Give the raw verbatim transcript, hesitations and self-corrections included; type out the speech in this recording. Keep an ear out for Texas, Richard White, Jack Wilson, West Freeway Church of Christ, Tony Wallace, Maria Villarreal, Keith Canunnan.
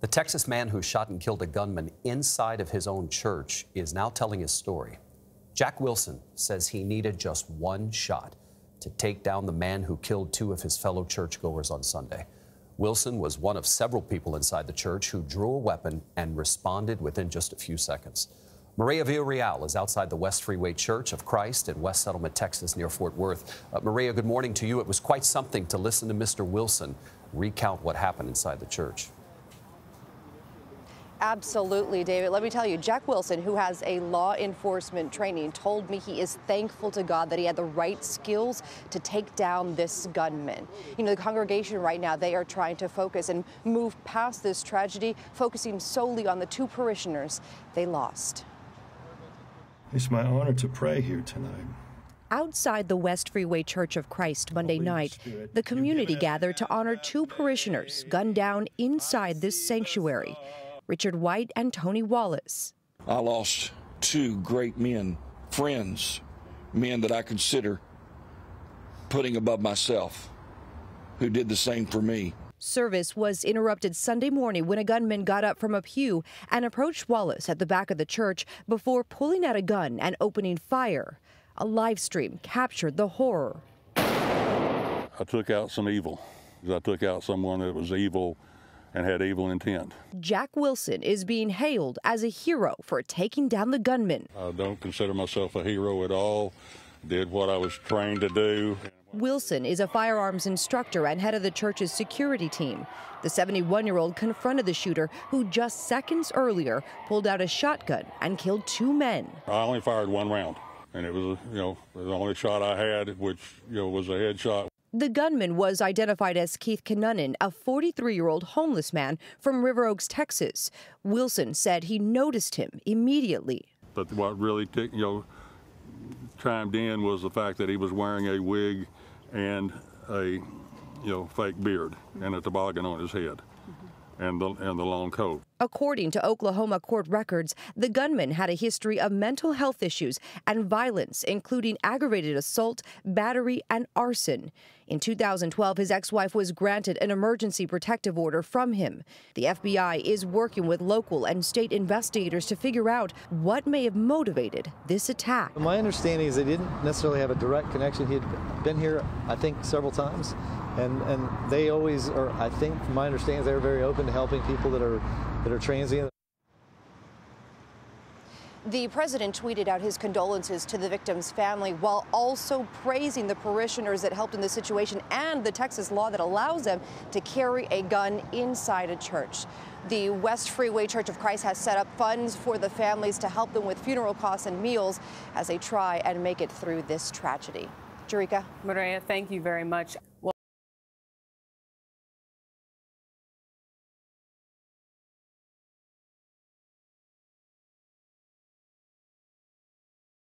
The Texas man who shot and killed a gunman inside of his own church is now telling his story. Jack Wilson says he needed just one shot to take down the man who killed two of his fellow churchgoers on Sunday. Wilson was one of several people inside the church who drew a weapon and responded within just a few seconds. Maria Villarreal is outside the West Freeway Church of Christ in West Settlement, Texas, near Fort Worth. Uh, Maria, good morning to you. It was quite something to listen to Mister Wilson recount what happened inside the church. Absolutely, David. Let me tell you, Jack Wilson, who has a law enforcement training, told me he is thankful to God that he had the right skills to take down this gunman. You know, the congregation right now, they are trying to focus and move past this tragedy, focusing solely on the two parishioners they lost. It's my honor to pray here tonight. Outside the West Freeway Church of Christ Monday night, the community gathered to honor two parishioners gunned down inside this sanctuary. Richard White and Tony Wallace. I lost two great men, friends, men that I consider putting above myself, who did the same for me. Service was interrupted Sunday morning when a gunman got up from a pew and approached Wallace at the back of the church before pulling out a gun and opening fire. A live stream captured the horror. I took out some evil. I took out someone that was evil and had evil intent. Jack Wilson is being hailed as a hero for taking down the gunman. I don't consider myself a hero at all. Did what I was trained to do. Wilson is a firearms instructor and head of the church's security team. The seventy-one-year-old confronted the shooter, who just seconds earlier pulled out a shotgun and killed two men. I only fired one round, and it was, you know, the only shot I had, which, you know, was a headshot. The gunman was identified as Keith Canunnan, a forty-three-year-old homeless man from River Oaks, Texas. Wilson said he noticed him immediately. But what really, you know, chimed in was the fact that he was wearing a wig and a, you know, fake beard and a toboggan on his head. And the, and the long coat. According to Oklahoma court records, the gunman had a history of mental health issues and violence, including aggravated assault, battery, and arson. In two thousand twelve, his ex-wife was granted an emergency protective order from him. The F B I is working with local and state investigators to figure out what may have motivated this attack. My understanding is they didn't necessarily have a direct connection. He had been here, I think, several times. And, and they always are, I think, from my understanding, they're very open to helping people that are, that are transient. The president tweeted out his condolences to the victim's family while also praising the parishioners that helped in the situation and the Texas law that allows them to carry a gun inside a church. The West Freeway Church of Christ has set up funds for the families to help them with funeral costs and meals as they try and make it through this tragedy. Jerika. Maria, thank you very much. Well